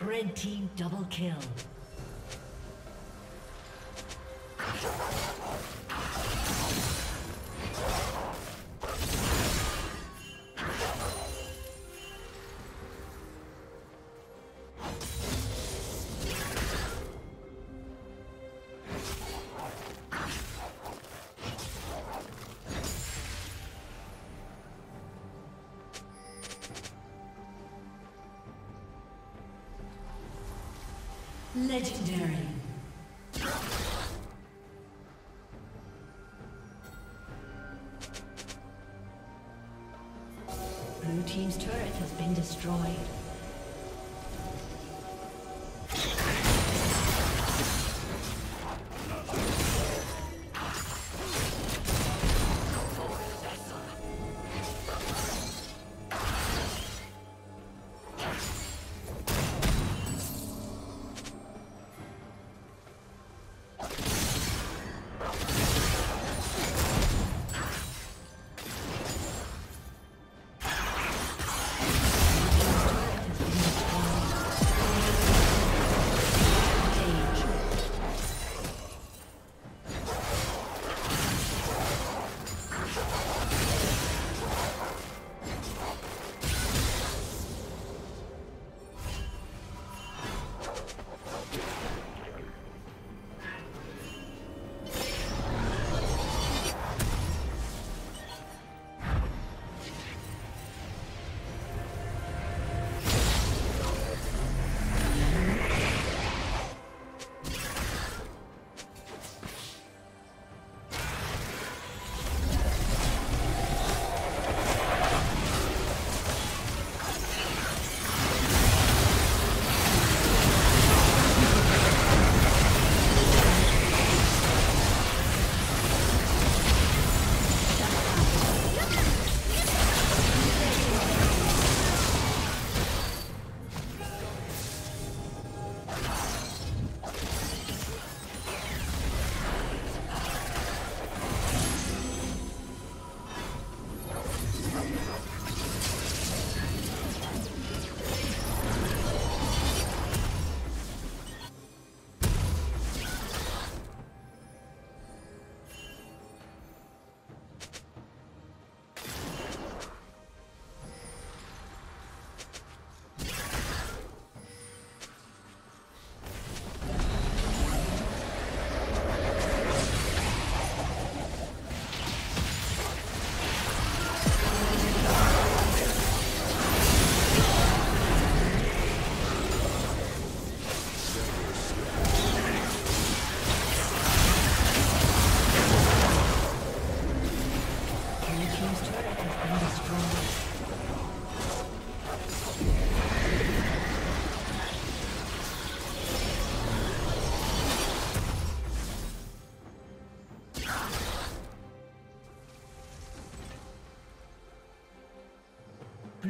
Red team double kill. Legendary. Blue team's turret has been destroyed.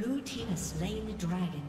Blue team has slain the dragon.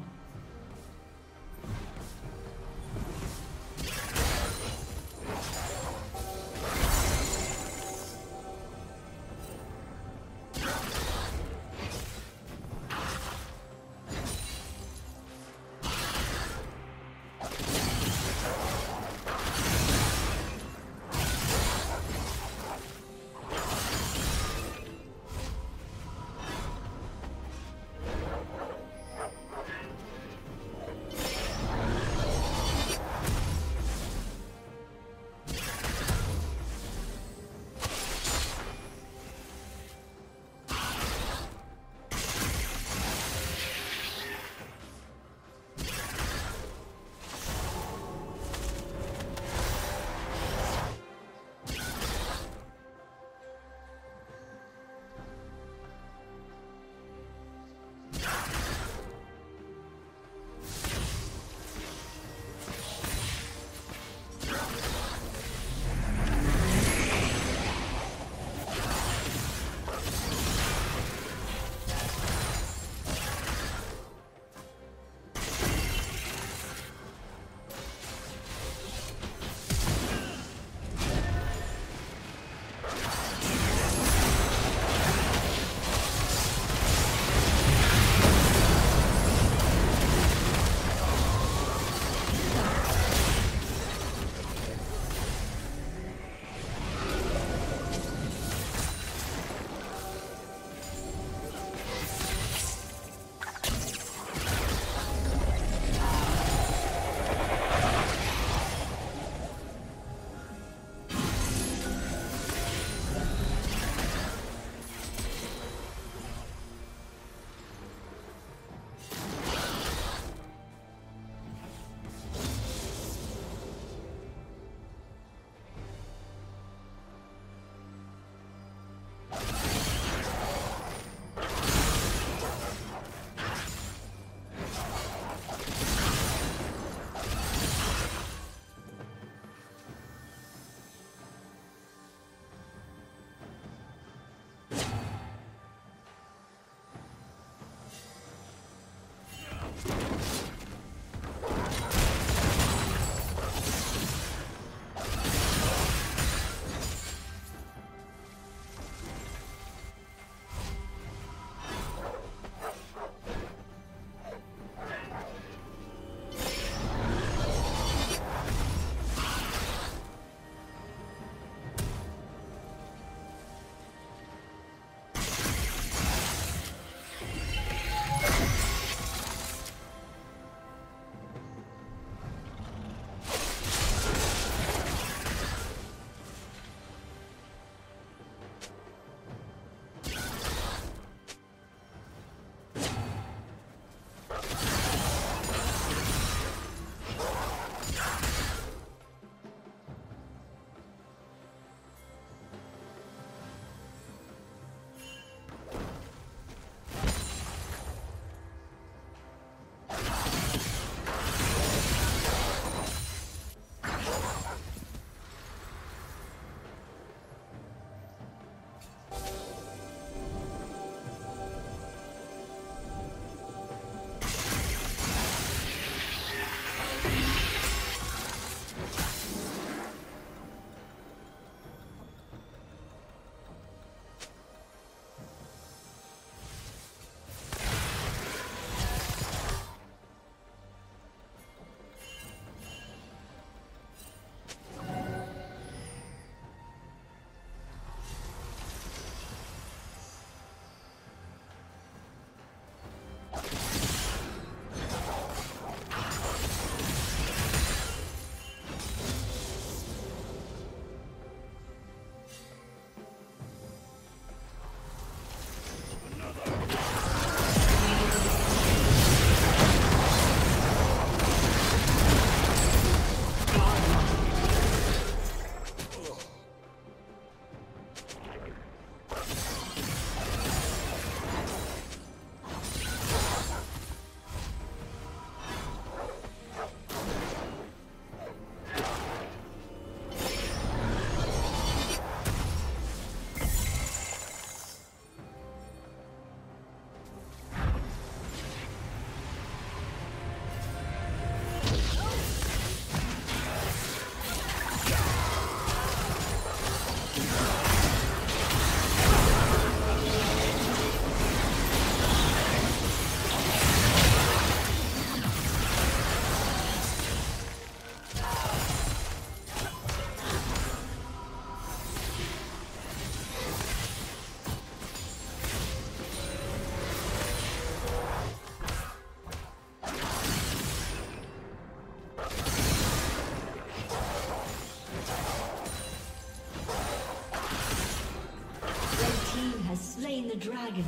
has slain the dragon.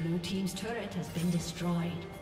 Blue team's turret has been destroyed.